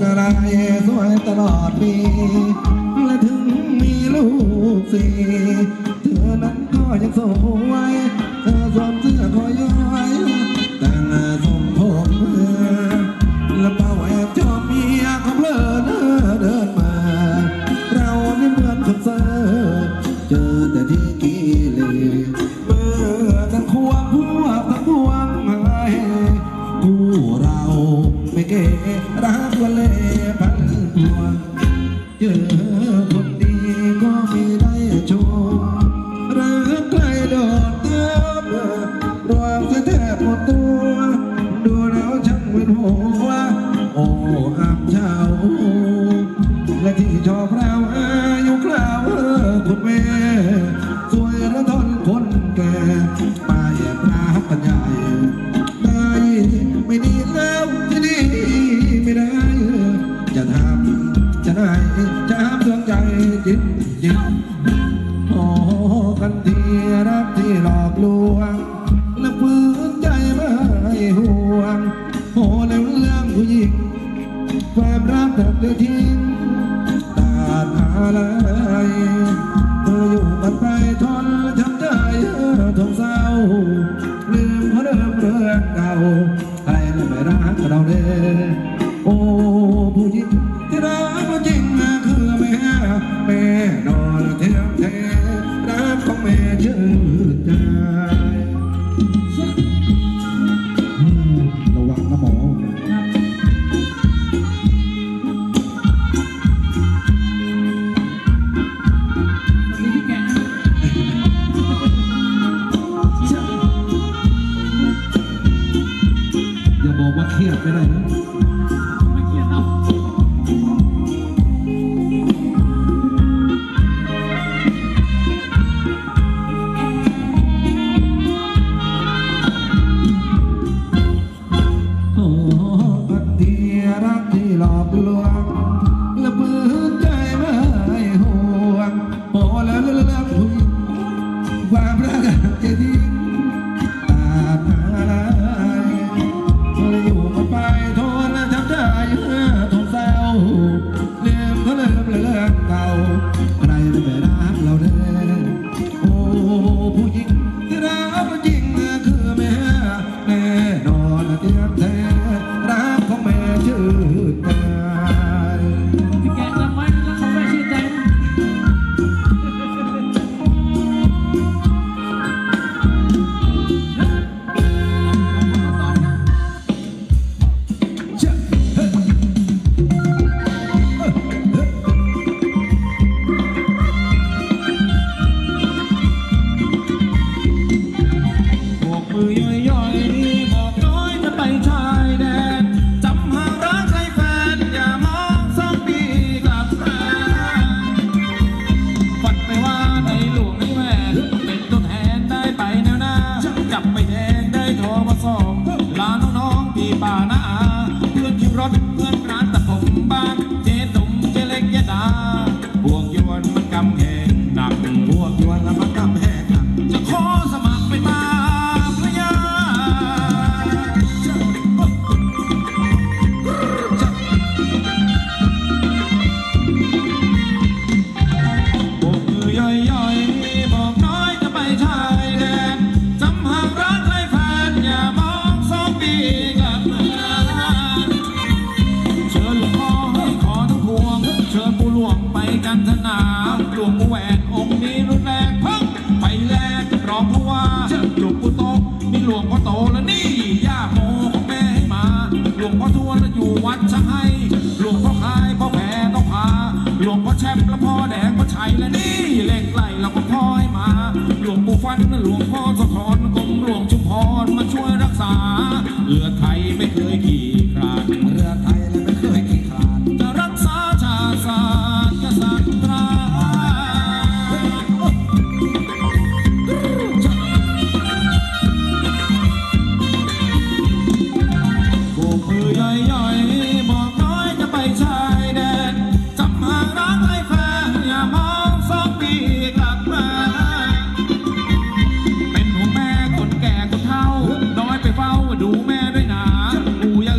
จะรักเย่สวยตลอดปีและถึงมีลูกสี่เธอนั้นก็ยังสวยเธอสวมเสื้อคอย้อยแต่งสมผมและเป่าแอบชอบเมียของเลิศเดินมาเราไม่เหมือนคนเซ่อเจอแต่ที่กิเลสเมื่อทั้งควงผู้ทั้งควงให้คู่เราไม่เก๋รักวันเล่พันตัวเจอคนดีก็ไม่ได้ชมรักใครโดดเดี่ยวดวงแทบหมดตัวดูแล้วช่างเป็นหัวโอ้อับเฉาและที่ชอบเราอยู่คราวคุณแม่สวยและทนคนแก่ไปปราบปัญญาไม่ดีแล้วที่นี่ไม่ได้จะทำจะได้จะทำเรื่องใจจิตจิตโอ้กันที่รักที่หลอกลวงและฝืนใจไม่ห่วงโอ้ในเรื่องผู้หญิงความรักแบบเดียวทิ้งตาตาลายเธออยู่กันไปทนทำใจทนเศร้าลืมเพราะเดิมเรื่องเก่าไม่รักเราเด้โอ้ผู้หญิงที่รักเราจริงคือแม่นอนเที่ยงแท้รักของแม่ชื่นใจระวังนะหมอเครียดไม่ได้นะไม่เครียดหรอกโอ้รักที่รักที่หลอกลวงและเบื่อใจไม่ห่วงโอ้แล้วแล้วความรักจะดีดูแม่ด้วยนะกูยัง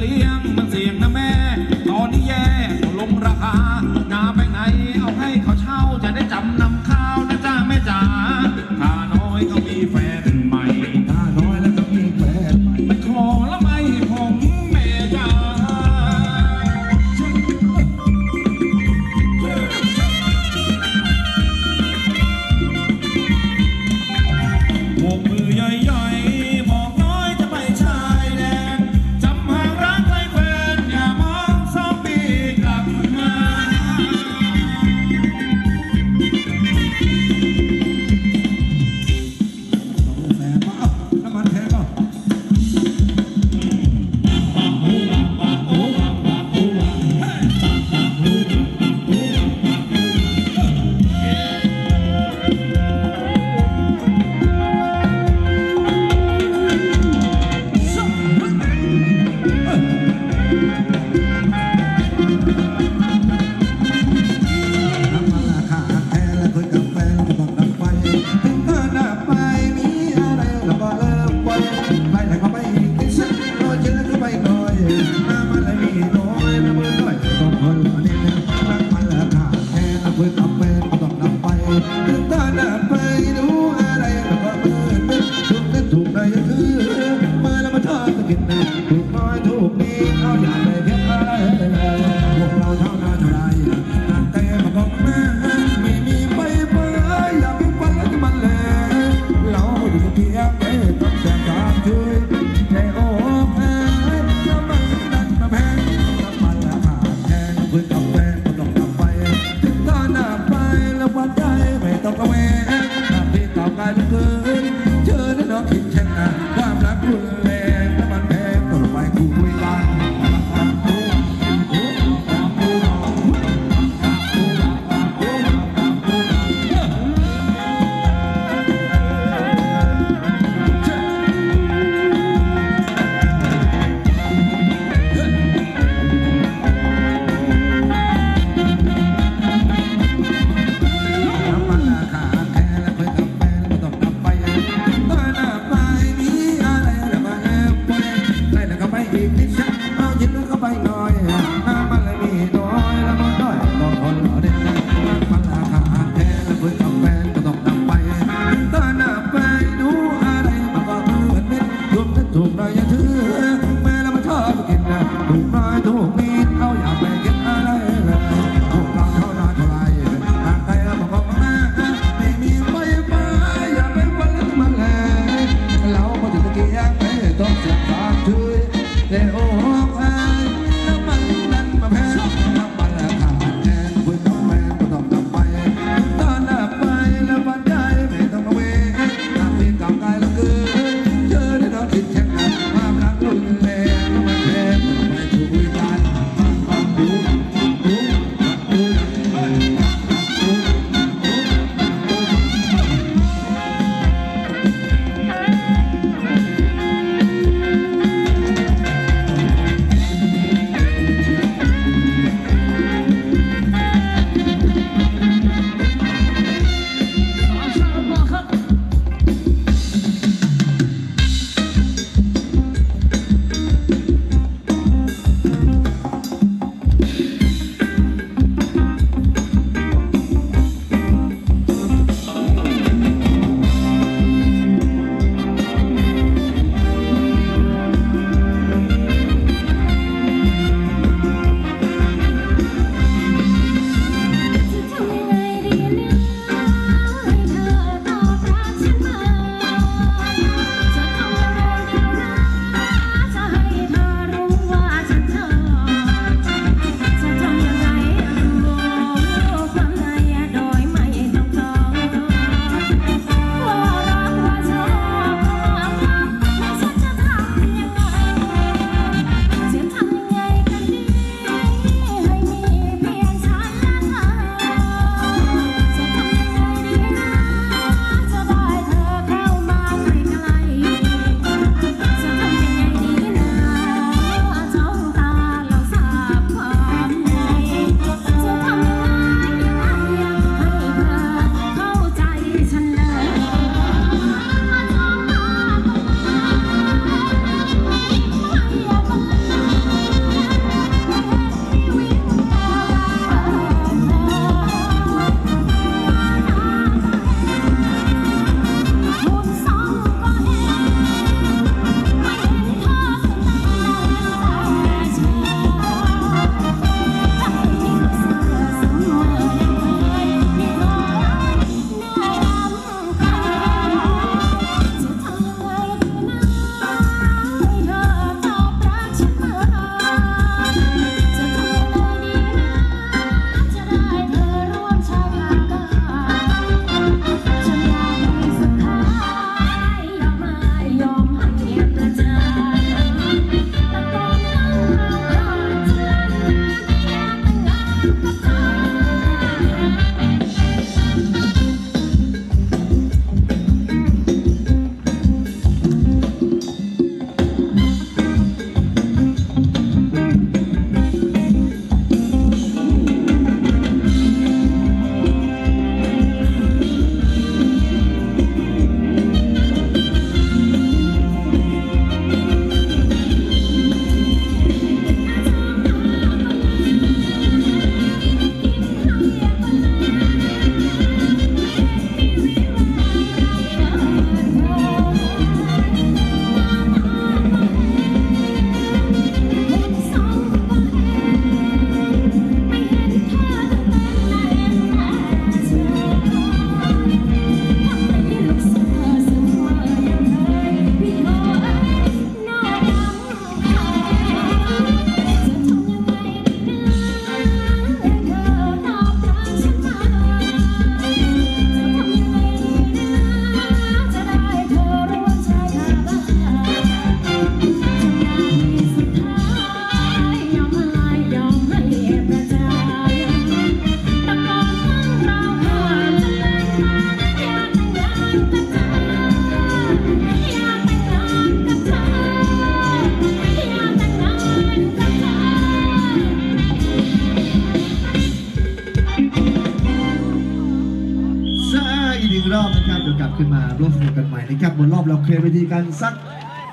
นะครับขึ้นมาร่วมสนุกกันใหม่นะครับบนรอบเราเคลียร์เวทีกันสัก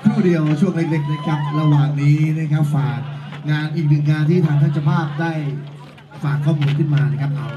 ครู่เดียวช่วงเล็กๆนะครับระหว่างนี้นะครับฝากงานอีกหนึ่งงานที่ทางท่านเจ้าภาพได้ฝากข้อมูลขึ้นมานะครับเอา